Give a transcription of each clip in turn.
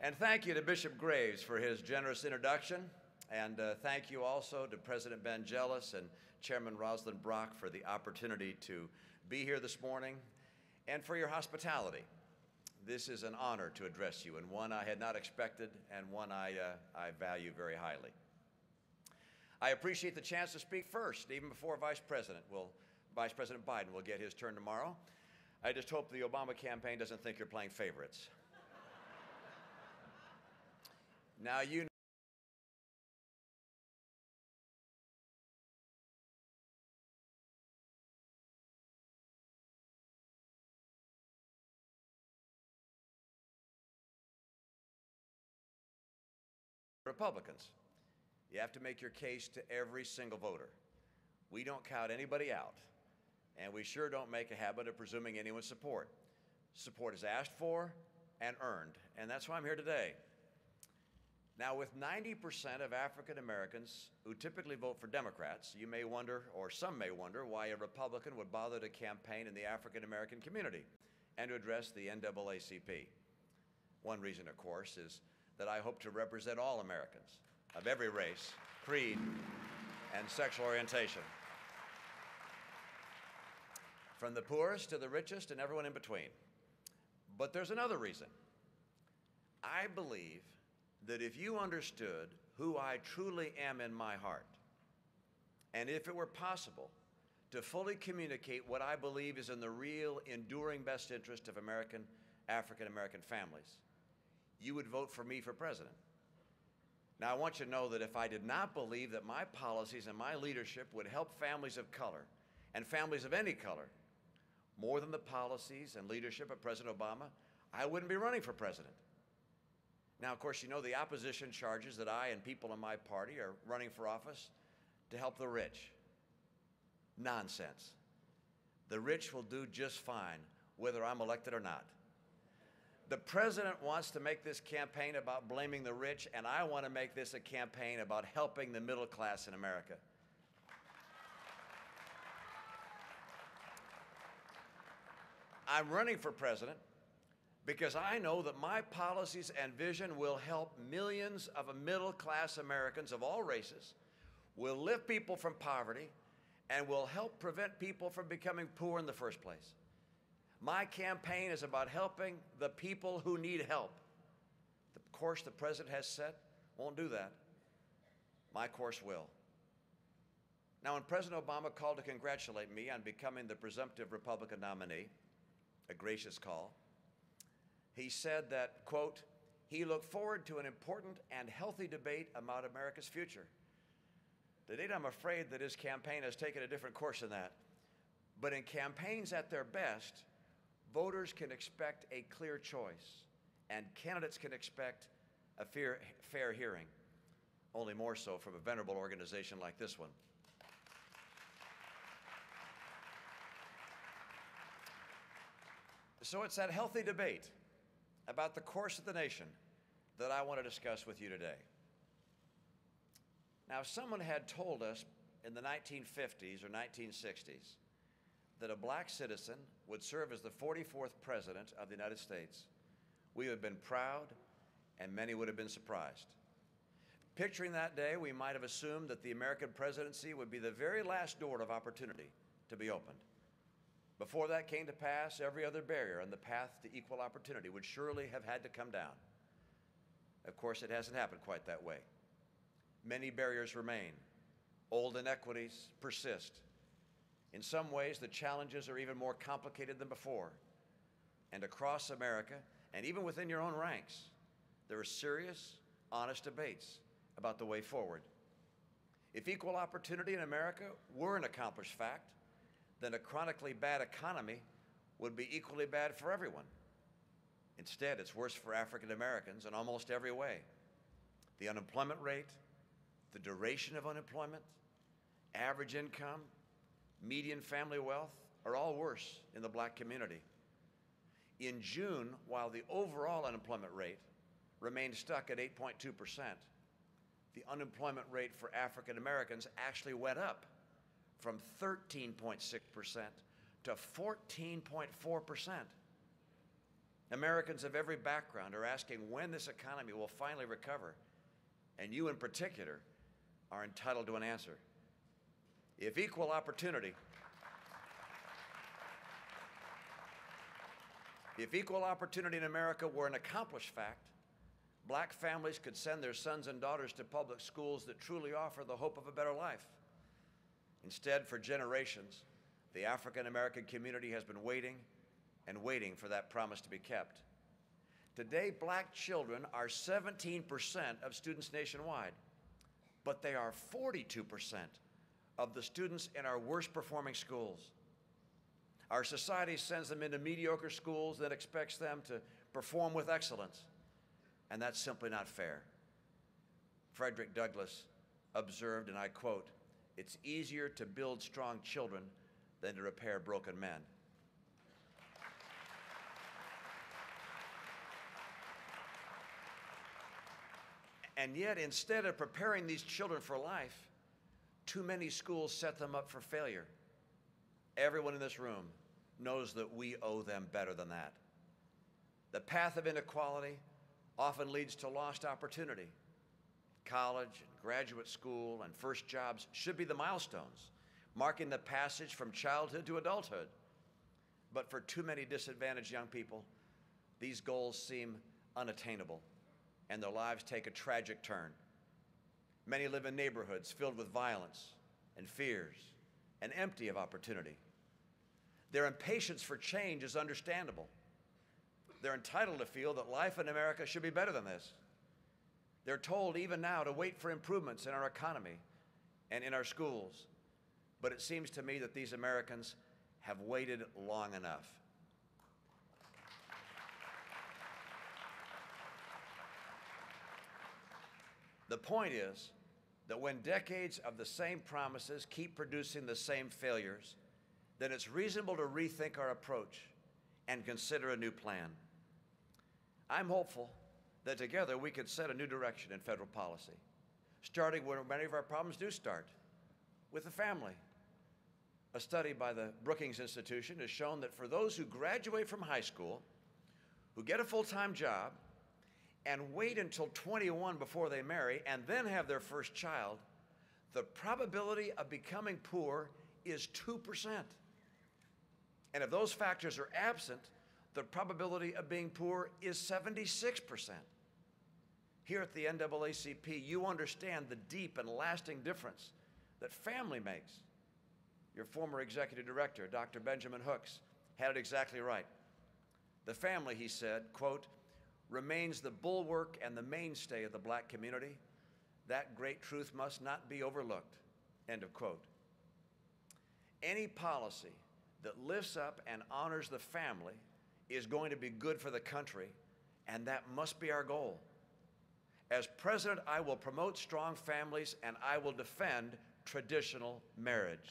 And thank you to Bishop Graves for his generous introduction. And thank you also to President Ben Jealous and Chairman Roslyn Brock for the opportunity to be here this morning and for your hospitality. This is an honor to address you, and one I had not expected, and one I value very highly. I appreciate the chance to speak first, even before Vice President Biden will get his turn tomorrow. I just hope the Obama campaign doesn't think you're playing favorites. Now you know Republicans. You have to make your case to every single voter. We don't count anybody out, and we sure don't make a habit of presuming anyone's support. Support is asked for and earned, and that's why I'm here today. Now, with 90% of African Americans who typically vote for Democrats, you may wonder, or some may wonder, why a Republican would bother to campaign in the African American community and to address the NAACP. One reason, of course, is that I hope to represent all Americans of every race, creed, and sexual orientation, from the poorest to the richest and everyone in between. But there's another reason. I believe that if you understood who I truly am in my heart, and if it were possible to fully communicate what I believe is in the real, enduring best interest of American, African American families, you would vote for me for president. Now, I want you to know that if I did not believe that my policies and my leadership would help families of color and families of any color more than the policies and leadership of President Obama, I wouldn't be running for president. Now, of course, you know the opposition charges that I and people in my party are running for office to help the rich. Nonsense. The rich will do just fine whether I'm elected or not. The president wants to make this campaign about blaming the rich, and I want to make this a campaign about helping the middle class in America. I'm running for president because I know that my policies and vision will help millions of middle class Americans of all races, will lift people from poverty, and will help prevent people from becoming poor in the first place. My campaign is about helping the people who need help. The course the president has set won't do that. My course will. Now, when President Obama called to congratulate me on becoming the presumptive Republican nominee, a gracious call, he said that, quote, he looked forward to an important and healthy debate about America's future. To date, I'm afraid that his campaign has taken a different course than that. But in campaigns at their best, voters can expect a clear choice, and candidates can expect a fair hearing, only more so from a venerable organization like this one. So it's that healthy debate about the course of the nation that I want to discuss with you today. Now, if someone had told us in the 1950s or 1960s that a black citizen would serve as the 44th president of the United States, we would have been proud, and many would have been surprised. Picturing that day, we might have assumed that the American presidency would be the very last door of opportunity to be opened. Before that came to pass, every other barrier on the path to equal opportunity would surely have had to come down. Of course, it hasn't happened quite that way. Many barriers remain. Old inequities persist. In some ways, the challenges are even more complicated than before. And across America, and even within your own ranks, there are serious, honest debates about the way forward. If equal opportunity in America were an accomplished fact, then a chronically bad economy would be equally bad for everyone. Instead, it's worse for African Americans in almost every way. The unemployment rate, the duration of unemployment, average income, median family wealth are all worse in the black community. In June, while the overall unemployment rate remained stuck at 8.2%, the unemployment rate for African Americans actually went up from 13.6% to 14.4%. Americans of every background are asking when this economy will finally recover, and you in particular are entitled to an answer. If equal opportunity, in America were an accomplished fact, black families could send their sons and daughters to public schools that truly offer the hope of a better life. Instead, for generations, the African American community has been waiting and waiting for that promise to be kept. Today, black children are 17% of students nationwide, but they are 42% of the students in our worst performing schools. Our society sends them into mediocre schools that expects them to perform with excellence, and that's simply not fair. Frederick Douglass observed, and I quote, "It's easier to build strong children than to repair broken men." And yet, instead of preparing these children for life, too many schools set them up for failure. Everyone in this room knows that we owe them better than that. The path of inequality often leads to lost opportunity. College, and graduate school, and first jobs should be the milestones, marking the passage from childhood to adulthood. But for too many disadvantaged young people, these goals seem unattainable, and their lives take a tragic turn. Many live in neighborhoods filled with violence and fears, and empty of opportunity. Their impatience for change is understandable. They're entitled to feel that life in America should be better than this. They're told even now to wait for improvements in our economy and in our schools. But it seems to me that these Americans have waited long enough. The point is that when decades of the same promises keep producing the same failures, then it's reasonable to rethink our approach and consider a new plan. I'm hopeful that together we can set a new direction in federal policy, starting where many of our problems do start, with the family. A study by the Brookings Institution has shown that for those who graduate from high school, who get a full-time job, and wait until 21 before they marry and then have their first child, the probability of becoming poor is 2%. And if those factors are absent, the probability of being poor is 76%. Here at the NAACP, you understand the deep and lasting difference that family makes. Your former executive director, Dr. Benjamin Hooks, had it exactly right. The family, he said, quote, remains the bulwark and the mainstay of the black community. That great truth must not be overlooked, end of quote. Any policy that lifts up and honors the family is going to be good for the country, and that must be our goal. As president, I will promote strong families and I will defend traditional marriage.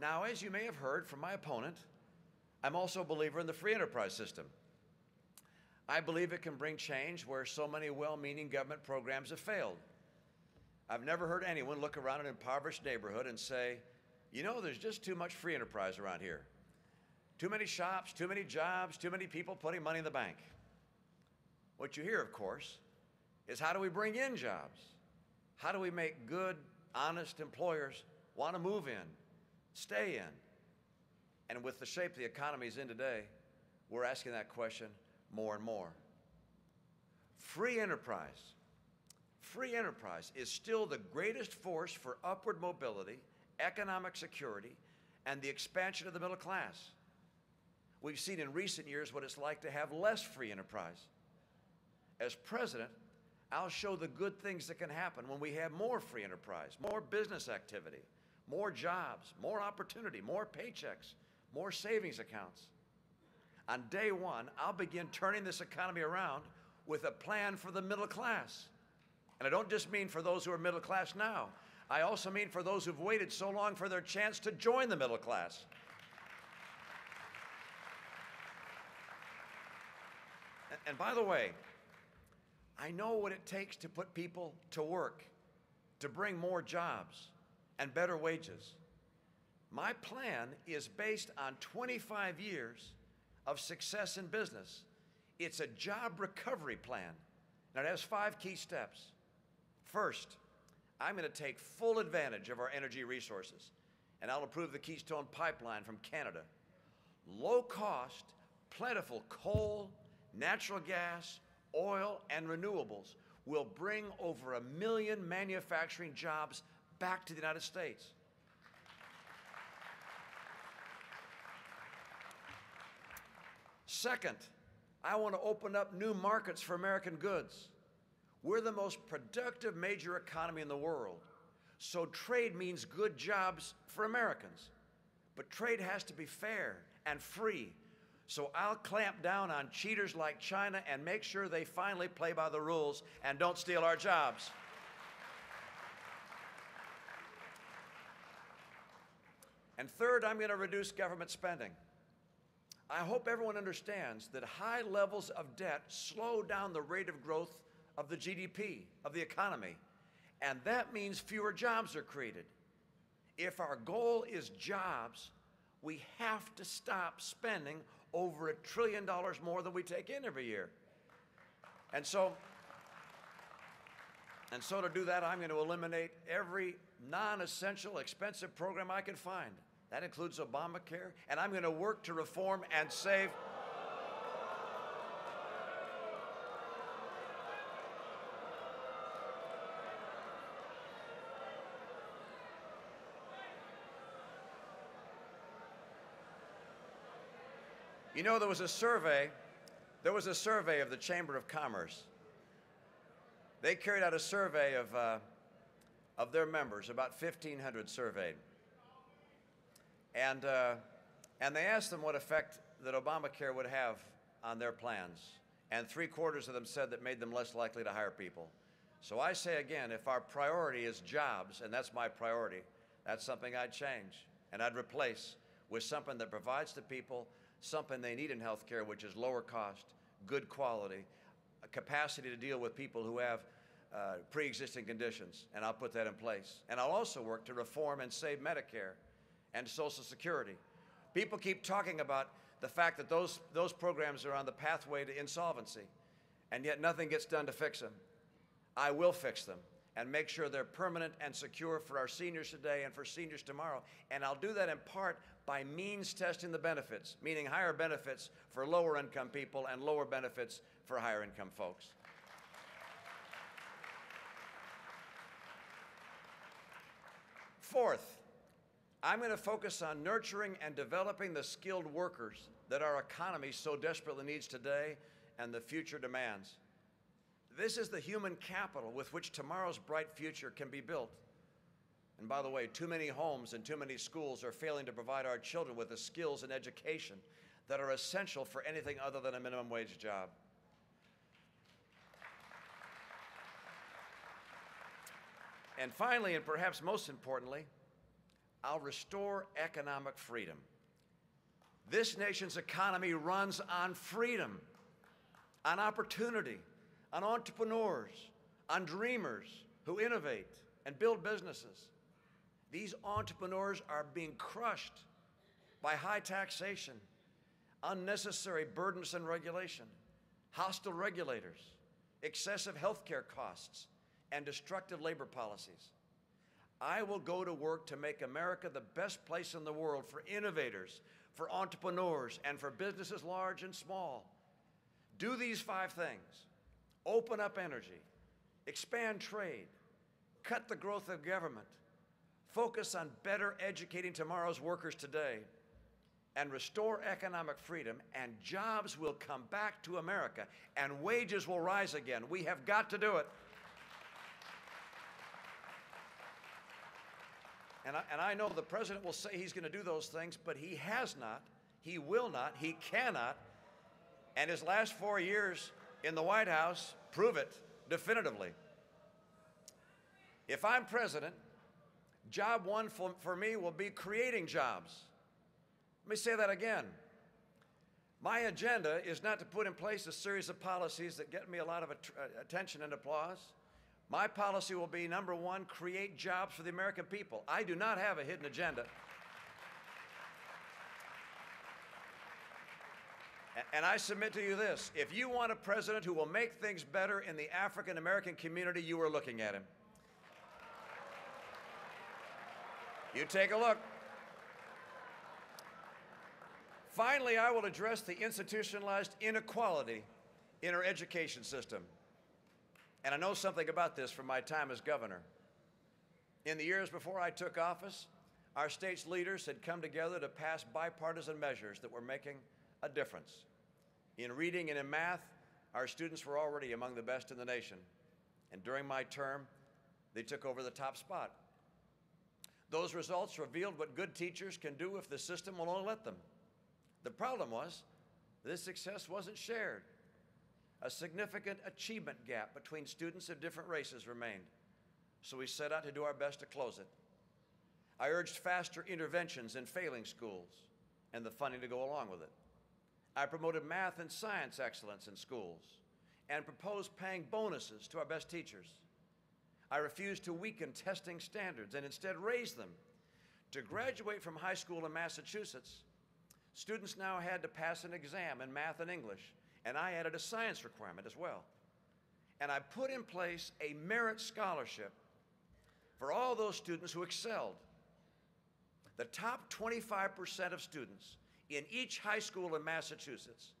Now, as you may have heard from my opponent, I'm also a believer in the free enterprise system. I believe it can bring change where so many well-meaning government programs have failed. I've never heard anyone look around an impoverished neighborhood and say, you know, there's just too much free enterprise around here. Too many shops, too many jobs, too many people putting money in the bank. What you hear, of course, is how do we bring in jobs? How do we make good, honest employers want to move in, stay in? And with the shape the economy is in today, we're asking that question more and more. Free enterprise is still the greatest force for upward mobility, economic security, and the expansion of the middle class. We've seen in recent years what it's like to have less free enterprise. As president, I'll show the good things that can happen when we have more free enterprise, more business activity, more jobs, more opportunity, more paychecks, more savings accounts. On day one, I'll begin turning this economy around with a plan for the middle class. And I don't just mean for those who are middle class now. I also mean for those who've waited so long for their chance to join the middle class. And by the way, I know what it takes to put people to work, to bring more jobs and better wages. My plan is based on 25 years of success in business. It's a job recovery plan. Now, it has 5 key steps. First, I'm going to take full advantage of our energy resources, and I'll approve the Keystone Pipeline from Canada. Low-cost, plentiful coal, natural gas, oil, and renewables will bring over 1 million manufacturing jobs back to the United States. Second, I want to open up new markets for American goods. We're the most productive major economy in the world, so trade means good jobs for Americans. But trade has to be fair and free, so I'll clamp down on cheaters like China and make sure they finally play by the rules and don't steal our jobs. And third, I'm going to reduce government spending. I hope everyone understands that high levels of debt slow down the rate of growth of the GDP, of the economy, and that means fewer jobs are created. If our goal is jobs, we have to stop spending over $1 trillion more than we take in every year. And so to do that, I'm going to eliminate every non-essential, expensive program I can find. That includes Obamacare, and I'm going to work to reform and save. You know, there was a survey of the Chamber of Commerce. They carried out a survey of their members, about 1,500 surveyed. And they asked them what effect that Obamacare would have on their plans. And 3/4 of them said that made them less likely to hire people. So I say again, if our priority is jobs, and that's my priority, that's something I'd change and I'd replace with something that provides the people something they need in health care, which is lower cost, good quality, a capacity to deal with people who have pre-existing conditions. And I'll put that in place. And I'll also work to reform and save Medicare and Social Security. People keep talking about the fact that those programs are on the pathway to insolvency, and yet nothing gets done to fix them. I will fix them and make sure they're permanent and secure for our seniors today and for seniors tomorrow. And I'll do that in part by means testing the benefits, meaning higher benefits for lower income people and lower benefits for higher income folks. Fourth, I'm going to focus on nurturing and developing the skilled workers that our economy so desperately needs today and the future demands. This is the human capital with which tomorrow's bright future can be built. And by the way, too many homes and too many schools are failing to provide our children with the skills and education that are essential for anything other than a minimum wage job. And finally, and perhaps most importantly, I'll restore economic freedom. This nation's economy runs on freedom, on opportunity, on entrepreneurs, on dreamers who innovate and build businesses. These entrepreneurs are being crushed by high taxation, unnecessary burdensome regulation, hostile regulators, excessive health care costs, and destructive labor policies. I will go to work to make America the best place in the world for innovators, for entrepreneurs, and for businesses large and small. Do these 5 things. Open up energy, expand trade, cut the growth of government, focus on better educating tomorrow's workers today, and restore economic freedom, and jobs will come back to America, and wages will rise again. We have got to do it. And I know the president will say he's going to do those things, but he has not, he will not, he cannot. And his last 4 years in the White House prove it definitively. If I'm president, job one for me will be creating jobs. Let me say that again. My agenda is not to put in place a series of policies that get me a lot of attention and applause. My policy will be, number 1, create jobs for the American people. I do not have a hidden agenda. And I submit to you this, if you want a president who will make things better in the African-American community, you are looking at him. You take a look. Finally, I will address the institutionalized inequality in our education system. And I know something about this from my time as governor. In the years before I took office, our state's leaders had come together to pass bipartisan measures that were making a difference. In reading and in math, our students were already among the best in the nation. And during my term, they took over the top spot. Those results revealed what good teachers can do if the system will only let them. The problem was, this success wasn't shared. A significant achievement gap between students of different races remained. So we set out to do our best to close it. I urged faster interventions in failing schools and the funding to go along with it. I promoted math and science excellence in schools and proposed paying bonuses to our best teachers. I refused to weaken testing standards and instead raised them. To graduate from high school in Massachusetts, students now had to pass an exam in math and English, and I added a science requirement as well. And I put in place a merit scholarship for all those students who excelled. The top 25% of students in each high school in Massachusetts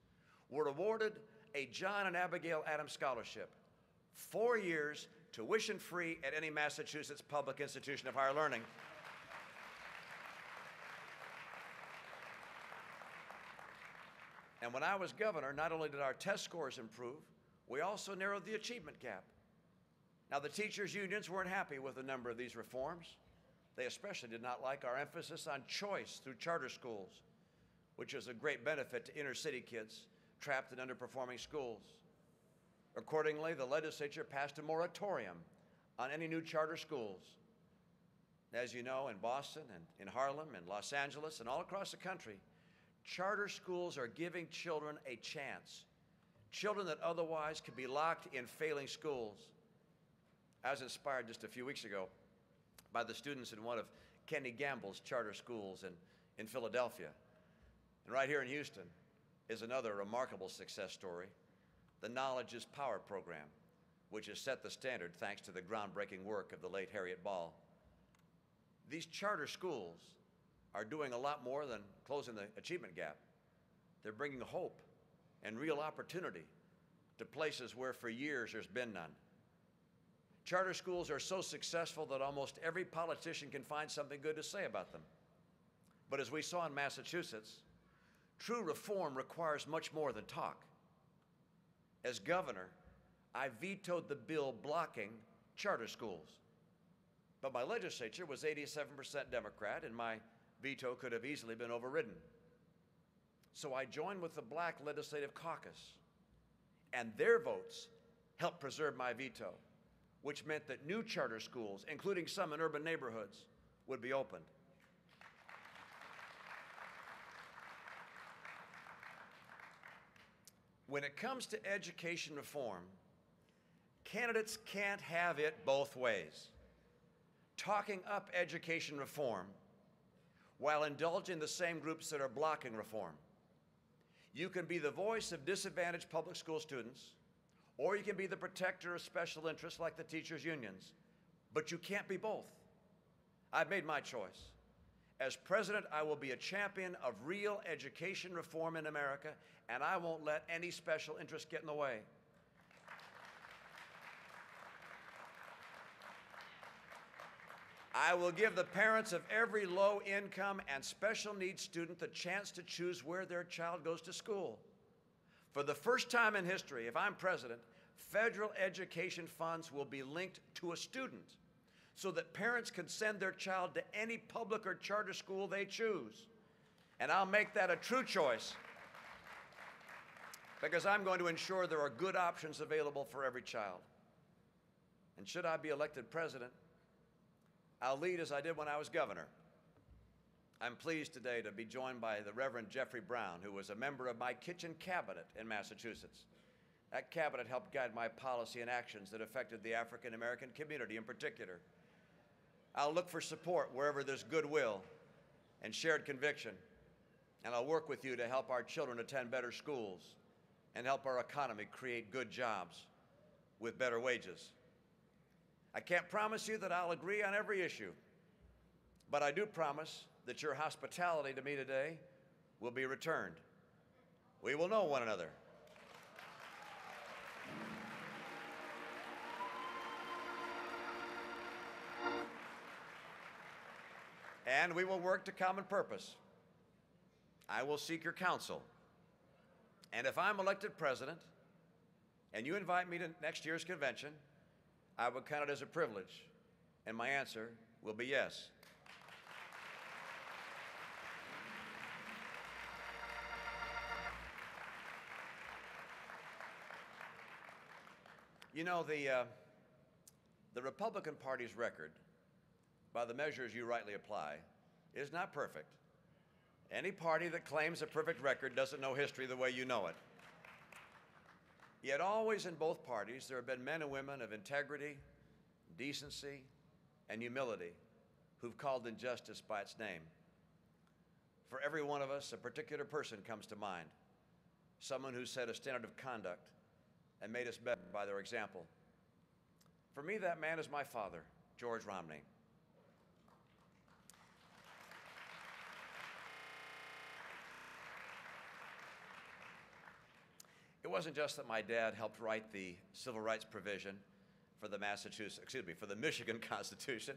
were awarded a John and Abigail Adams scholarship, 4 years, tuition-free at any Massachusetts public institution of higher learning. And when I was governor, not only did our test scores improve, we also narrowed the achievement gap. Now, the teachers' unions weren't happy with a number of these reforms. They especially did not like our emphasis on choice through charter schools, which is a great benefit to inner-city kids trapped in underperforming schools. Accordingly, the legislature passed a moratorium on any new charter schools. As you know, in Boston and in Harlem and Los Angeles and all across the country, charter schools are giving children a chance, children that otherwise could be locked in failing schools. I was inspired just a few weeks ago by the students in one of Kenny Gamble's charter schools in Philadelphia. And right here in Houston is another remarkable success story, the Knowledge is Power Program, which has set the standard thanks to the groundbreaking work of the late Harriet Ball. These charter schools are doing a lot more than closing the achievement gap. They're bringing hope and real opportunity to places where for years there's been none. Charter schools are so successful that almost every politician can find something good to say about them. But as we saw in Massachusetts, true reform requires much more than talk. As governor, I vetoed the bill blocking charter schools. But my legislature was 87% Democrat, and my veto could have easily been overridden. So I joined with the Black Legislative Caucus, and their votes helped preserve my veto, which meant that new charter schools, including some in urban neighborhoods, would be opened. When it comes to education reform, candidates can't have it both ways. Talking up education reform while indulging the same groups that are blocking reform. You can be the voice of disadvantaged public school students, or you can be the protector of special interests like the teachers' unions, but you can't be both. I've made my choice. As president, I will be a champion of real education reform in America, and I won't let any special interest get in the way. I will give the parents of every low-income and special needs student the chance to choose where their child goes to school. For the first time in history, if I'm president, federal education funds will be linked to a student, so that parents can send their child to any public or charter school they choose. And I'll make that a true choice because I'm going to ensure there are good options available for every child. And should I be elected president, I'll lead as I did when I was governor. I'm pleased today to be joined by the Reverend Jeffrey Brown, who was a member of my kitchen cabinet in Massachusetts. That cabinet helped guide my policy and actions that affected the African American community in particular. I'll look for support wherever there's goodwill and shared conviction. And I'll work with you to help our children attend better schools and help our economy create good jobs with better wages. I can't promise you that I'll agree on every issue, but I do promise that your hospitality to me today will be returned. We will know one another. And we will work to common purpose. I will seek your counsel. And if I'm elected president and you invite me to next year's convention, I would count it as a privilege, and my answer will be yes. You know, the Republican Party's record, by the measures you rightly apply, is not perfect. Any party that claims a perfect record doesn't know history the way you know it. Yet always in both parties, there have been men and women of integrity, decency, and humility who've called injustice by its name. For every one of us, a particular person comes to mind, someone who set a standard of conduct and made us better by their example. For me, that man is my father, George Romney. It wasn't just that my dad helped write the civil rights provision for the Michigan Constitution,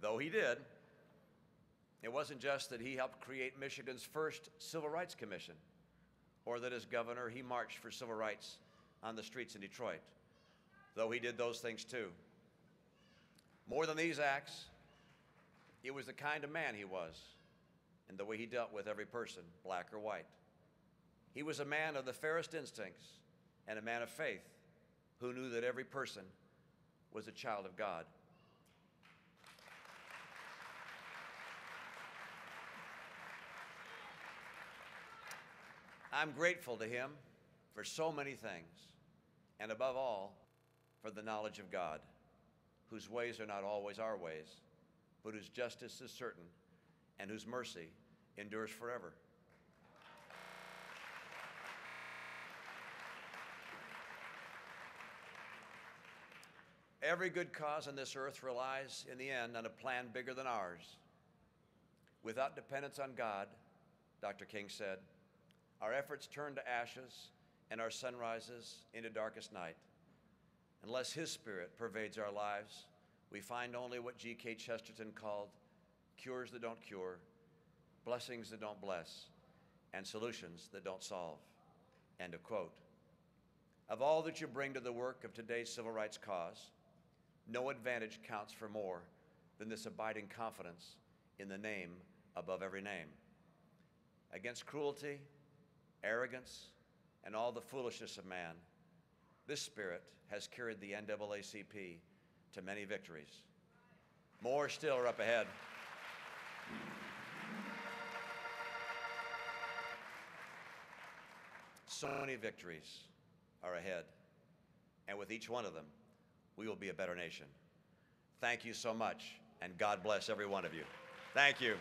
though he did. It wasn't just that he helped create Michigan's first Civil Rights Commission, or that as governor he marched for civil rights on the streets in Detroit, though he did those things too. More than these acts, it was the kind of man he was and the way he dealt with every person, black or white. He was a man of the fairest instincts and a man of faith who knew that every person was a child of God. I'm grateful to him for so many things, and above all, for the knowledge of God, whose ways are not always our ways, but whose justice is certain and whose mercy endures forever. Every good cause on this earth relies, in the end, on a plan bigger than ours. Without dependence on God, Dr. King said, our efforts turn to ashes and our sunrises into darkest night. Unless his spirit pervades our lives, we find only what G.K. Chesterton called cures that don't cure, blessings that don't bless, and solutions that don't solve. End of quote. Of all that you bring to the work of today's civil rights cause, no advantage counts for more than this abiding confidence in the name above every name. Against cruelty, arrogance, and all the foolishness of man, this spirit has carried the NAACP to many victories. More still are up ahead. So many victories are ahead, and with each one of them, we will be a better nation. Thank you so much, and God bless every one of you. Thank you.